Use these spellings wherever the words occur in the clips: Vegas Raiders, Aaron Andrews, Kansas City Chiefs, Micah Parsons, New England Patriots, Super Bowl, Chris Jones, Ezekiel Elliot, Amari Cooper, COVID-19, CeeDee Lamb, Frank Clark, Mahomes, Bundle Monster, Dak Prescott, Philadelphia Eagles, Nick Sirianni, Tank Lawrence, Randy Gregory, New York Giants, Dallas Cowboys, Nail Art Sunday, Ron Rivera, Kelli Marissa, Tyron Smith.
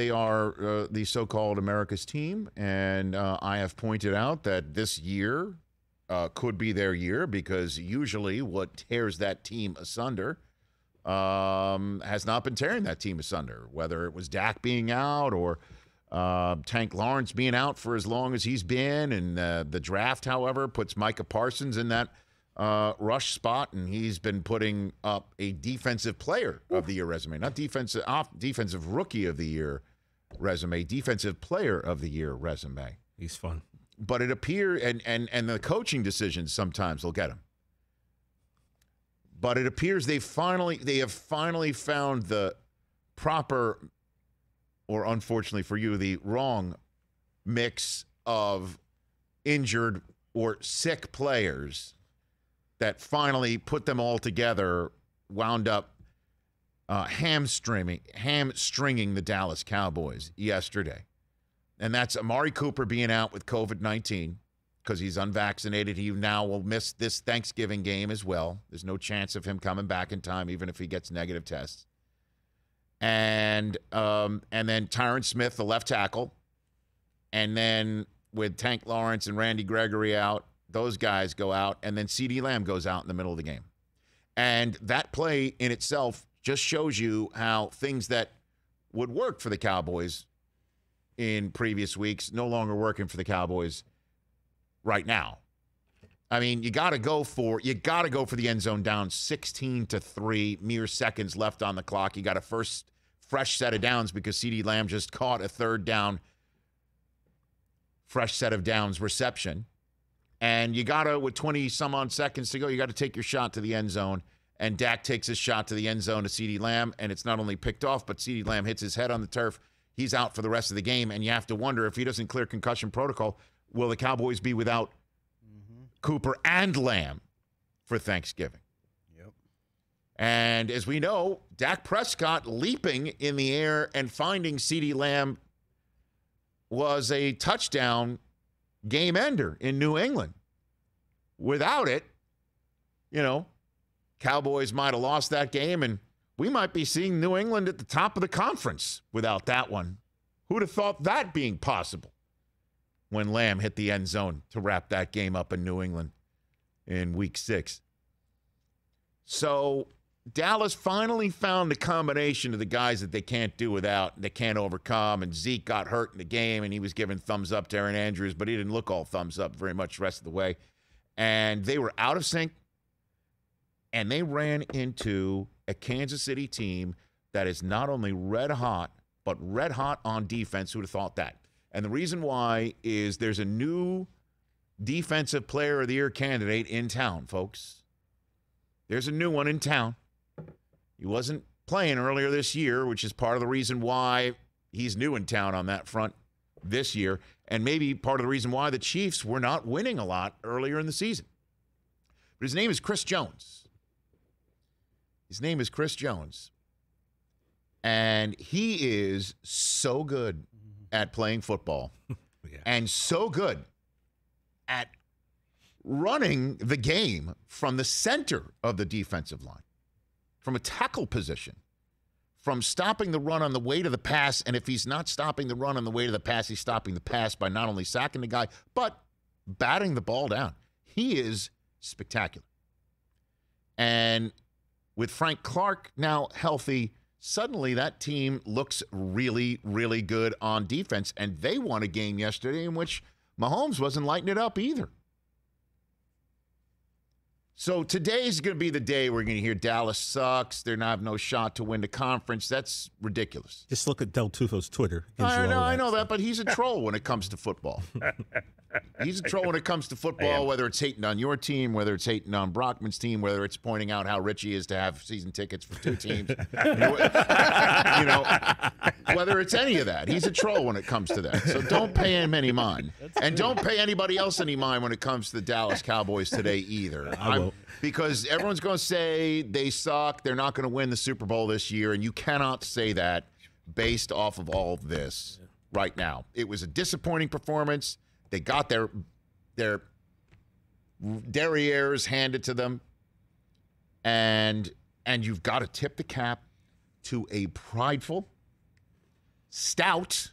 they are the so-called America's team, and I have pointed out that this year could be their year, because usually what tears that team asunder has not been tearing that team asunder, whether it was Dak being out or Tank Lawrence being out for as long as he's been. And the draft, however, puts Micah Parsons in that rush spot, and he's been putting up a defensive player of the year resume, not defensive defensive rookie of the year resume, defensive player of the year resume. He's fun. But it appears, and the coaching decisions sometimes will get him. But it appears they have finally found the proper, or unfortunately for you, the wrong mix of injured or sick players that finally put them all together, wound up hamstringing the Dallas Cowboys yesterday. And that's Amari Cooper being out with COVID-19 because he's unvaccinated. He now will miss this Thanksgiving game as well. There's no chance of him coming back in time, even if he gets negative tests. And then Tyron Smith, the left tackle. And then with Tank Lawrence and Randy Gregory out, those guys go out, and then CeeDee Lamb goes out in the middle of the game. And that play in itself just shows you how things that would work for the Cowboys in previous weeks no longer working for the Cowboys right now. I mean, you got to go for the end zone down 16-3, mere seconds left on the clock. You got a first fresh set of downs because CeeDee Lamb just caught a third down, fresh set of downs reception. And you got to, with 20-some-odd seconds to go, you got to take your shot to the end zone. And Dak takes his shot to the end zone to CeeDee Lamb, and it's not only picked off, but CeeDee Lamb hits his head on the turf. He's out for the rest of the game, and you have to wonder, if he doesn't clear concussion protocol, will the Cowboys be without Cooper and Lamb for Thanksgiving? Yep. And as we know, Dak Prescott leaping in the air and finding CeeDee Lamb was a touchdown game ender in New England. Without it, you know, Cowboys might have lost that game, and we might be seeing New England at the top of the conference without that one. Who'd have thought that being possible when Lamb hit the end zone to wrap that game up in New England in week 6. So Dallas finally found the combination of the guys that they can't do without, they can't overcome, and Zeke got hurt in the game, and he was giving thumbs up to Aaron Andrews, but he didn't look all thumbs up very much the rest of the way. And they were out of sync, and they ran into a Kansas City team that is not only red hot, but red hot on defense. Who would have thought that? And the reason why is there's a new defensive player of the year candidate in town, folks. There's a new one in town. He wasn't playing earlier this year, which is part of the reason why he's new in town on that front this year, and maybe part of the reason why the Chiefs were not winning a lot earlier in the season. But his name is Chris Jones. His name is Chris Jones. And he is so good at playing football and so good at running the game from the center of the defensive line, from a tackle position, from stopping the run on the way to the pass. And if he's not stopping the run on the way to the pass, he's stopping the pass by not only sacking the guy, but batting the ball down. He is spectacular. And with Frank Clark now healthy, suddenly that team looks really, really good on defense. And they won a game yesterday in which Mahomes wasn't lighting it up either. So today's going to be the day we're going to hear Dallas sucks. They're not have no shot to win the conference. That's ridiculous. Just look at Del Tufo's Twitter. I know that, but he's a troll when it comes to football. He's a troll when it comes to football, whether it's hating on your team, whether it's hating on Brockman's team, whether it's pointing out how rich he is to have season tickets for 2 teams. You know, whether it's any of that. He's a troll when it comes to that. So don't pay him any mind. And don't pay anybody else any mind when it comes to the Dallas Cowboys today either. Because everyone's going to say they suck, they're not going to win the Super Bowl this year, and you cannot say that based off of all of this right now. It was a disappointing performance. They got their derrieres handed to them, and you've got to tip the cap to a prideful stout,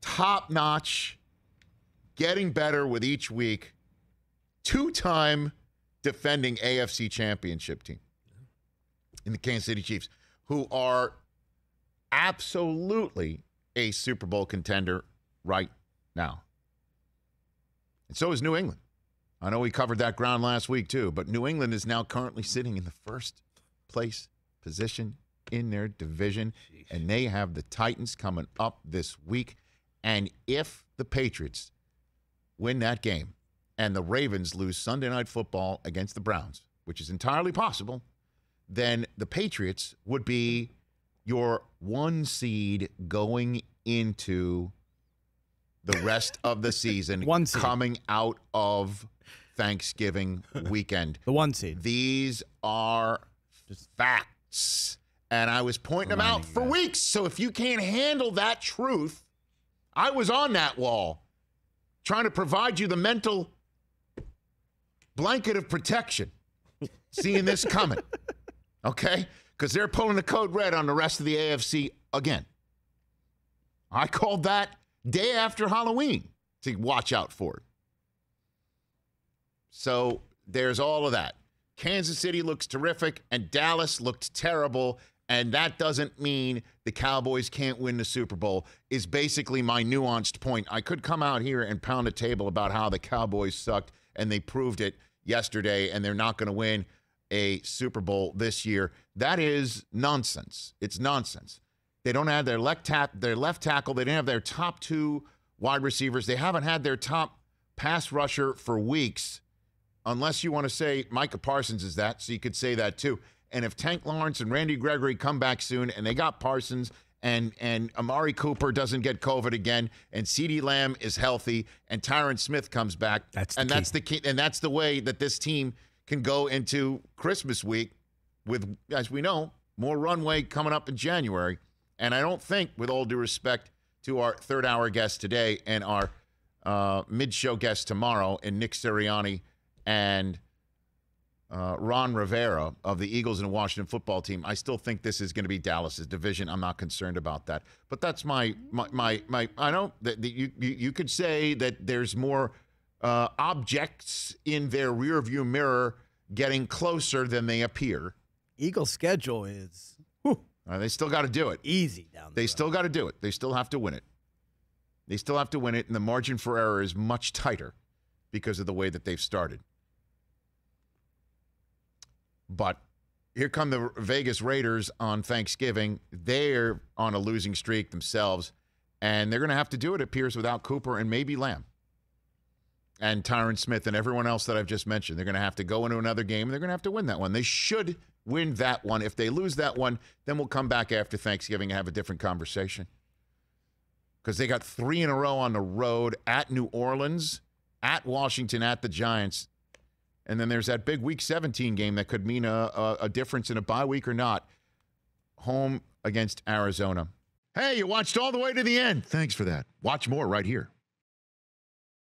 top-notch, getting better with each week, two-time defending AFC championship team in the Kansas City Chiefs, who are absolutely a Super Bowl contender right now. And so is New England. I know we covered that ground last week too, but New England is now currently sitting in the first place position in their division, and they have the Titans coming up this week. And if the Patriots win that game and the Ravens lose Sunday Night Football against the Browns, which is entirely possible, then the Patriots would be your one seed going into the rest of the season, coming out of Thanksgiving weekend. The one seed. These are just facts, and I was pointing them out for weeks. So if you can't handle that truth, I was on that wall trying to provide you the mental blanket of protection, seeing this coming, okay? Because they're pulling the code red on the rest of the AFC again. I called that day after Halloween to watch out for it. So there's all of that. Kansas City looks terrific, and Dallas looked terrible, and that doesn't mean the Cowboys can't win the Super Bowl is basically my nuanced point. I could come out here and pound a table about how the Cowboys sucked, and they proved it yesterday, and they're not going to win a Super Bowl this year. That is nonsense. It's nonsense. They don't have their left tackle. They didn't have their top two wide receivers. They haven't had their top pass rusher for weeks, unless you want to say Micah Parsons is that, so you could say that too. And if Tank Lawrence and Randy Gregory come back soon and they got Parsons and Amari Cooper doesn't get COVID again and CeeDee Lamb is healthy and Tyron Smith comes back, and that's the way that this team can go into Christmas week with, as we know, more runway coming up in January. And I don't think, with all due respect to our third-hour guest today and our mid-show guest tomorrow, and Nick Sirianni and Ron Rivera of the Eagles and Washington football team, I still think this is going to be Dallas's division. I'm not concerned about that. But that's my I don't. You could say that there's more objects in their rearview mirror getting closer than they appear. Eagles' schedule is. They still got to do it. Easy down there. They still got to do it. They still have to win it. They still have to win it, and the margin for error is much tighter because of the way that they've started. But here come the Vegas Raiders on Thanksgiving. They're on a losing streak themselves, and they're going to have to do it, it appears, without Cooper and maybe Lamb and Tyron Smith and everyone else that I've just mentioned. They're going to have to go into another game, and they're going to have to win that one. They should win that one. If they lose that one, then we'll come back after Thanksgiving and have a different conversation. Because they got three in a row on the road, at New Orleans, at Washington, at the Giants. And then there's that big Week 17 game that could mean a difference in a bye week or not. Home against Arizona. Hey, you watched all the way to the end. Thanks for that. Watch more right here.